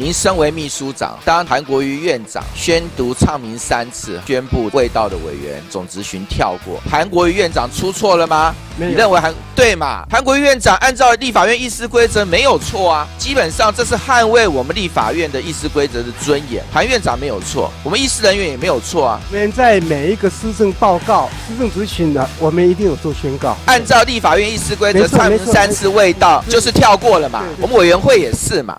您身为秘书长，当韩国瑜院长宣读唱名3次，宣布未到的委员总质询跳过，韩国瑜院长出错了吗？你认为对嘛？韩国瑜院长按照立法院议事规则没有错啊，基本上这是捍卫我们立法院的议事规则的尊严。韩院长没有错，我们议事人员也没有错啊。我们在每一个施政报告、施政质询呢，我们一定有做宣告。按照立法院议事规则，唱名3次未到就是跳过了嘛。我们委员会也是嘛。